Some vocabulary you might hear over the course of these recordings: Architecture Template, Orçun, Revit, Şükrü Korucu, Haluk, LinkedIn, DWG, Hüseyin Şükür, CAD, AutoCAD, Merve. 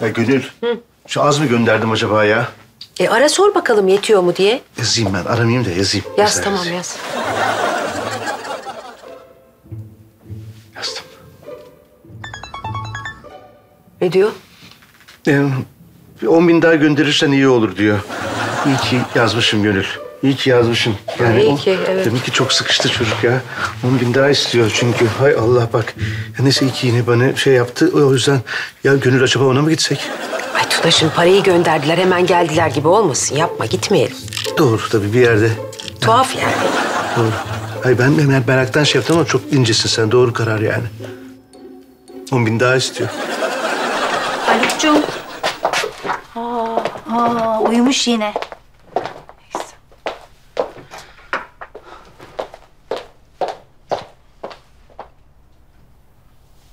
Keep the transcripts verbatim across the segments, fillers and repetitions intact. Ya Gönül, hı? Şu az mı gönderdim acaba ya? E ara sor bakalım yetiyor mu diye. Yazayım ben, aramayayım da yazayım. Yaz, yaz tamam yaz. yaz. Yazdım. Ne diyor? Ee, bir on bin daha gönderirsen iyi olur diyor. İyi ki yazmışım Gönül. İyi ki yazmışım. Yani İyi ki, evet. Demek ki çok sıkıştı çocuk ya. On bin daha istiyor çünkü. Hay Allah bak. Ya neyse iyi ki yine bana şey yaptı. O yüzden ya Gönül acaba ona mı gitsek? Ay Tutaş'ın parayı gönderdiler hemen geldiler gibi olmasın. Yapma gitmeyelim. Doğru tabii bir yerde. Tuhaf yani. Doğru. Ay ben hemen meraktan şey yaptım ama çok incesin sen. Doğru karar yani. On bin daha istiyor. Haluk'cum. Aa, aa, uyumuş yine.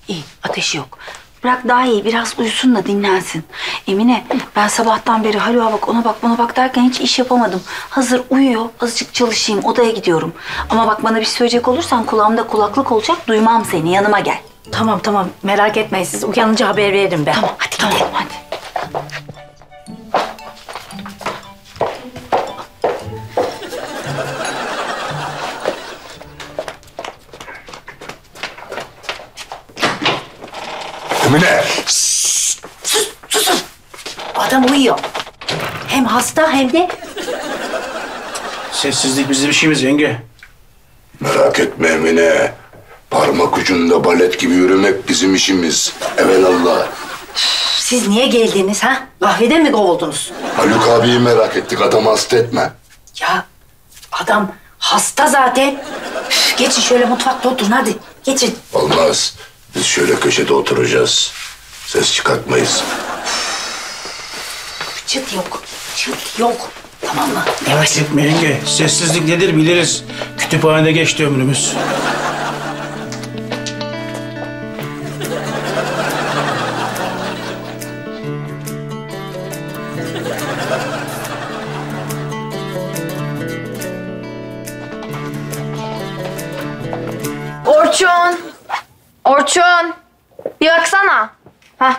İyi, ateşi yok. Bırak daha iyi, biraz uyusun da dinlensin. Emine, ben sabahtan beri Haluk'a bak, ona bak, buna bak derken hiç iş yapamadım. Hazır uyuyor, azıcık çalışayım, odaya gidiyorum. Ama bak bana bir şey söyleyecek olursan kulağımda kulaklık olacak, duymam seni, yanıma gel. Tamam, tamam. Merak etmeyin siz. Uyanınca haber veririm ben. Tamam, hadi tamam, gidelim, hadi. Emine! Şşş, sus, susun! Adam uyuyor. Hem hasta hem de... Sessizlik bizim işimiz yenge. Merak etme Emine. Parmak ucunda balet gibi yürümek bizim işimiz. Evelallah. Siz niye geldiniz ha? Kahveden mi kovuldunuz? Haluk abiyi merak ettik. Adamı hasta etme. Ya adam hasta zaten. Üf, geçin şöyle mutfakta oturun hadi. Geçin. Olmaz. Biz şöyle köşede oturacağız. Ses çıkartmayız. Üf, çıt yok. Çıt yok. Tamam mı? Merak etme yenge. Sessizlik nedir biliriz. Kütüphanede geçti ömrümüz. Orçun! Orçun! Bir baksana. Heh.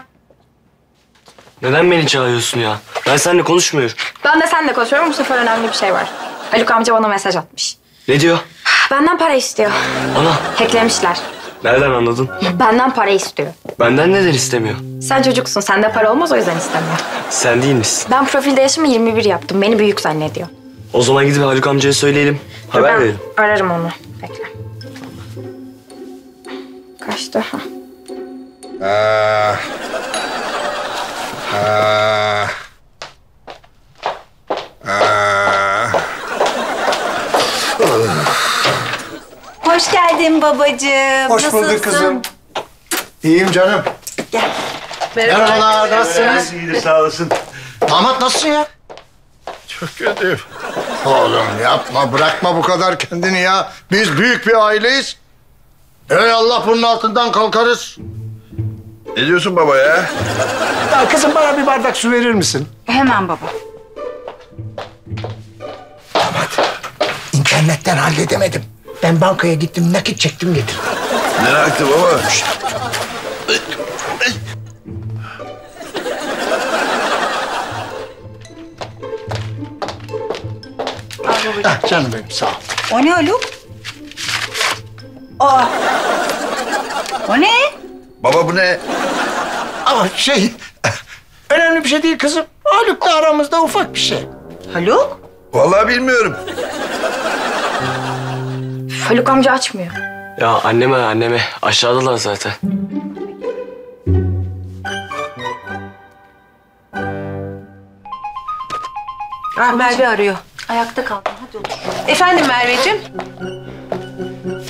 Neden beni çağırıyorsun ya? Ben seninle konuşmuyorum. Ben de seninle konuşuyorum. Bu sefer önemli bir şey var. Haluk amca bana mesaj atmış. Ne diyor? Benden para istiyor. Ana! Hacklemişler. Nereden anladın? Benden para istiyor. Benden neden istemiyor? Sen çocuksun. Sende para olmaz o yüzden istemiyor. Sen değil misin? Ben profilde yaşımı yirmi bir yaptım. Beni büyük zannediyor. O zaman gidip Haluk amcaya söyleyelim. Haber ben verelim. Ararım onu. Bekle. Kaçtı ha. Ha. Ha. Ha. Hoş geldin babacığım. Hoş Nasılsın? bulduk kızım. İyiyim canım. Gel. Merhabalar. Nasılsınız? İyidir sağ olasın. Damat nasılsın ya? Çok kötüyüm. Oğlum yapma bırakma bu kadar kendini ya. Biz büyük bir aileyiz. Ey Allah bunun altından kalkarız. Ne diyorsun baba ya? Ya kızım bana bir bardak su verir misin? Hemen baba. Damat, internetten halledemedim. Ben bankaya gittim, nakit çektim getirdim. Merak etme baba. Ah, canım benim, sağ ol. O ne Haluk? Aa! O ne? Baba bu ne? Ama şey... Önemli bir şey değil kızım. Haluk'la aramızda ufak bir şey. Haluk? Vallahi bilmiyorum. Haluk amca açmıyor. Ya anneme anneme. Aşağıdalar zaten. Ah, Merve arıyor. Ayakta kaldın. Hadi otur. Efendim Merveciğim?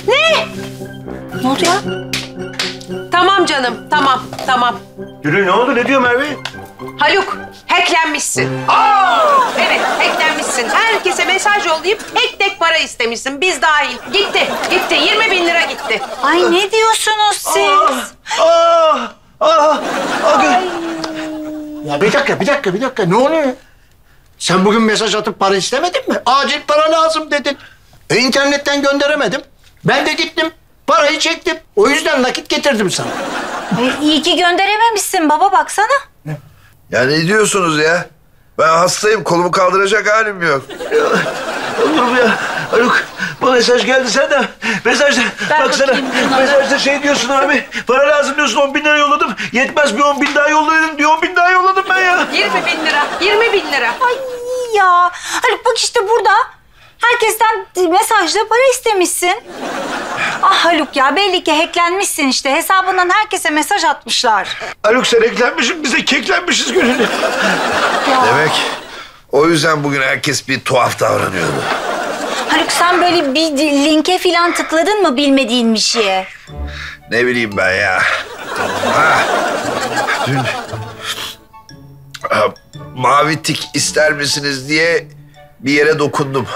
Ne? Ne oldu ya? Tamam canım, tamam, tamam. Gülül ne oldu? Ne diyor Merve? Haluk, hacklenmişsin. Aa! Evet, hacklenmişsin. Herkese mesaj yollayıp tek tek para istemişsin. Biz dahil. Gitti, gitti. Yirmi bin lira gitti. Ay ne diyorsunuz siz? Aa! Aa! Aa! Ya bir dakika, bir dakika, bir dakika. Ne oluyor? Sen bugün mesaj atıp para istemedin mi? Acil para lazım dedin. E, internetten gönderemedim. Ben de gittim, parayı çektim. O yüzden nakit getirdim sana. E, iyi ki gönderememişsin baba, baksana. Ya ne diyorsunuz ya? Ben hastayım, kolumu kaldıracak halim yok. Allah'ım ya, Haluk, bu mesaj geldi senden. Mesajda, baksana, mesajda şey diyorsun abi, para lazım diyorsun, on bin lira yolladım. Yetmez bir on bin daha yollayalım diye on bin daha yolladım ben ya. Yirmi bin lira, yirmi bin lira. Ay ya, Haluk bak işte burada. Herkesten mesajla para istemişsin. Ah Haluk ya, belli ki hacklenmişsin işte. Hesabından herkese mesaj atmışlar. Haluk sen hacklenmişsin, biz de keklenmişiz gönlünü. Demek o yüzden bugün herkes bir tuhaf davranıyordu. Haluk sen böyle bir linke falan tıkladın mı bilmediğin bir şeye? Ne bileyim ben ya. Ha. Dün ha, mavi tik ister misiniz diye bir yere dokundum.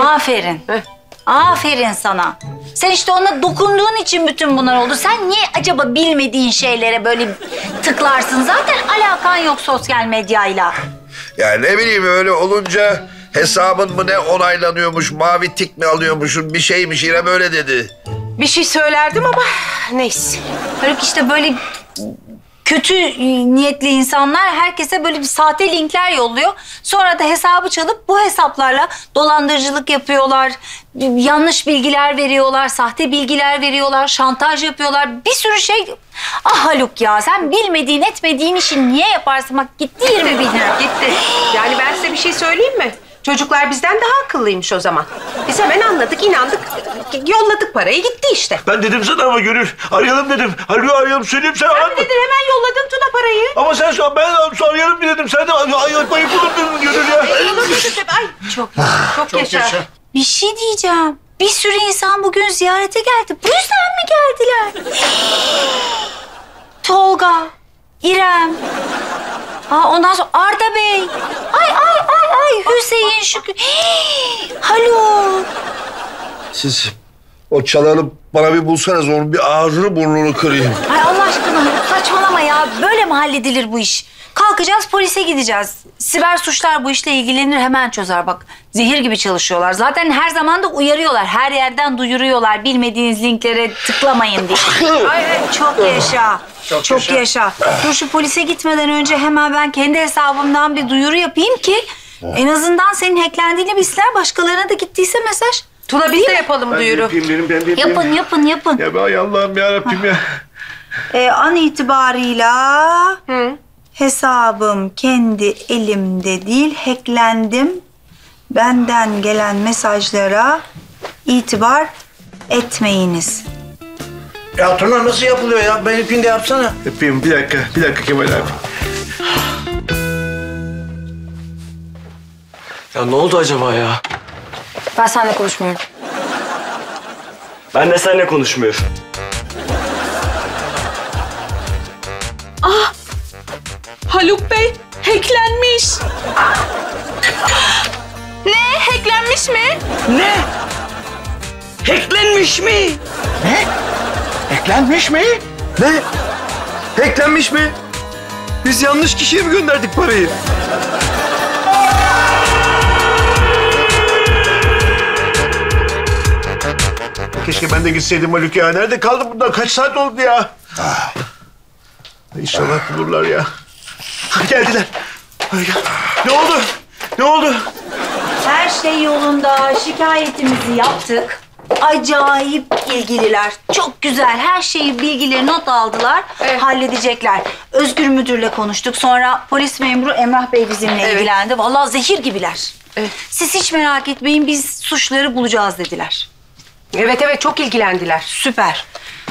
Aferin. Heh. Aferin sana. Sen işte ona dokunduğun için bütün bunlar oldu. Sen niye acaba bilmediğin şeylere böyle tıklarsın? Zaten alakan yok sosyal medyayla. Ya ne bileyim öyle olunca hesabın mı ne onaylanıyormuş, mavi tik mi alıyormuşsun, bir şeymiş, yine böyle dedi. Bir şey söylerdim ama neyse. Haluk işte böyle kötü niyetli insanlar herkese böyle bir sahte linkler yolluyor. Sonra da hesabı çalıp bu hesaplarla dolandırıcılık yapıyorlar. Yanlış bilgiler veriyorlar, sahte bilgiler veriyorlar, şantaj yapıyorlar. Bir sürü şey. Ah Haluk ya, sen bilmediğin etmediğin işi niye yaparsın? Bak gitti yirmi bin lira. Gitti. Yani ben size bir şey söyleyeyim mi? Çocuklar bizden daha akıllıymış o zaman. Biz hemen anladık, inandık, yolladık parayı, gitti işte. Ben dedim sana ama Gönül, arayalım dedim. Haluk'u arayalım, söyleyeyim sen. Ben dedin hemen yolladın Tuna parayı. Ama sen şu an ben arayalım dedim. Sen de ayıpayı bulun dedin Gönül ya. Ay çok çok, çok yaşa. yaşa. Bir şey diyeceğim. Bir sürü insan bugün ziyarete geldi. Bu yüzden mi geldiler? Tolga, İrem. Aa, ondan sonra Arda Bey. Ay ay ay ay Hüseyin Şükür. Haluk. Siz o çalanı bana bir bulsanız onun bir ağzını burnunu kırayım. Ay Allah aşkına Haluk saçmalama ya. Böyle mi halledilir bu iş? Kalkacağız polise gideceğiz. Siber suçlar bu işle ilgilenir, hemen çözer bak. Zehir gibi çalışıyorlar. Zaten her zaman da uyarıyorlar. Her yerden duyuruyorlar. Bilmediğiniz linklere tıklamayın diye. Ay, çok yaşa. Çok, Çok yaşa. yaşa. Dur şu polise gitmeden önce hemen ben kendi hesabımdan bir duyuru yapayım ki... en azından senin hacklendiğini bilsinler, başkalarına da gittiyse mesaj. Tuna biz de yapalım ben duyuru. Yapayım, benim, ben yapayım. Yapın, yapın, yapın. Ya ben Allah'ım yarabbim ya. Ee, an itibarıyla... Hı. Hesabım kendi elimde değil, hacklendim. Benden gelen mesajlara itibar etmeyiniz. Ya Tuna nasıl yapılıyor ya? Benimkini de yapsana. Yapayım, bir dakika, bir dakika Kemal abi. Ya ne oldu acaba ya? Ben seninle konuşmuyorum. Ben de seninle konuşmuyorum. Ah! Haluk Bey hacklenmiş. Ne? Hacklenmiş mi? Ne? Hacklenmiş mi? Ne? Hacklenmiş mi? Ne? Hacklenmiş mi? Biz yanlış kişiye mi gönderdik parayı? Keşke ben de gitseydim Haluk ya. Nerede kaldım bundan? Kaç saat oldu ya? Ah. İnşallah bulurlar ya. Geldiler. Ne oldu? Ne oldu? Her şey yolunda. Şikayetimizi yaptık. Acayip ilgililer. Çok güzel. Her şeyi, bilgileri not aldılar. Evet. Halledecekler. Özgür Müdür'le konuştuk. Sonra polis memuru Emrah Bey bizimle evet. ilgilendi. Vallahi zehir gibiler. Evet. Siz hiç merak etmeyin, biz suçları bulacağız dediler. Evet evet, çok ilgilendiler. Süper.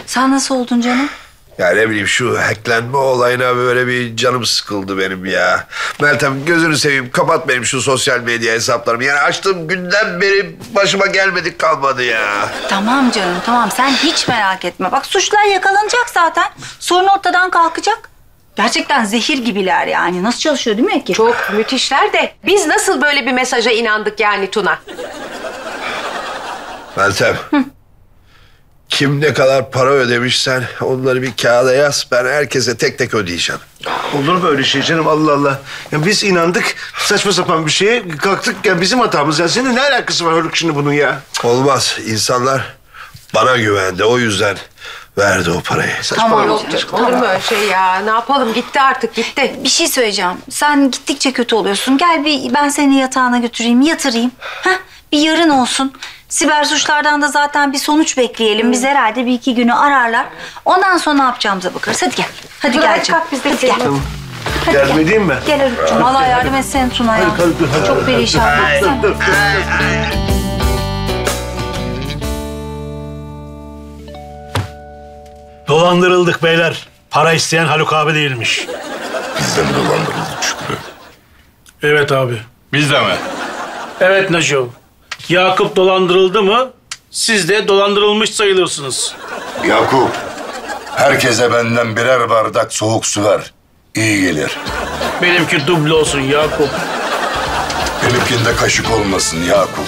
Sen nasıl oldun canım? Ya ne bileyim, şu hacklenme olayına böyle bir canım sıkıldı benim ya. Meltem gözünü seveyim, kapat benim şu sosyal medya hesaplarımı. Yani açtığım günden beri başıma gelmedik kalmadı ya. Tamam canım, tamam. Sen hiç merak etme. Bak suçlar yakalanacak zaten. Sorun ortadan kalkacak. Gerçekten zehir gibiler yani. Nasıl çalışıyor değil mi ki? Çok müthişler de biz nasıl böyle bir mesaja inandık yani Tuna? Meltem. Hı. Kim ne kadar para ödemişsen onları bir kağıda yaz. Ben herkese tek tek ödeyeceğim. Olur mu öyle şey canım? Allah Allah. Ya biz inandık saçma sapan bir şeye, kalktık ya, bizim hatamız ya. Senin ne alakası var Haluk şimdi bunun ya? Olmaz. İnsanlar bana güvendi. O yüzden verdi o parayı. Saçmalama. Tamam, olur mu öyle şey ya? Ne yapalım? Gitti artık, gitti. Bir şey söyleyeceğim. Sen gittikçe kötü oluyorsun. Gel bir ben seni yatağına götüreyim, yatırayım. Heh, bir yarın olsun. Siber suçlardan da zaten bir sonuç bekleyelim. Biz herhalde bir iki günü ararlar. Ondan sonra ne yapacağımıza bakarız. Hadi gel. Hadi gel canım. Hadi gel. Tamam. Hadi yardım gel. Edeyim mi? Gel Haluk'cum. Vallahi yardım etsene Tuna ya. Çok perişan. Dur. Dolandırıldık beyler. Para isteyen Haluk abi değilmiş. Biz de mi dolandırıldık Şükrü? Evet abi. Biz de mi? Evet Neco. Yakup dolandırıldı mı, siz de dolandırılmış sayılırsınız. Yakup, herkese benden birer bardak soğuk su ver. İyi gelir. Benimki duble olsun Yakup. Benimkinde kaşık olmasın Yakup.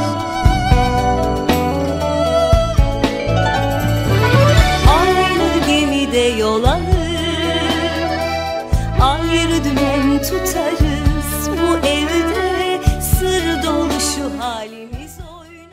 Aynı gemide yol alır, ayrı dümen tutarız bu ev.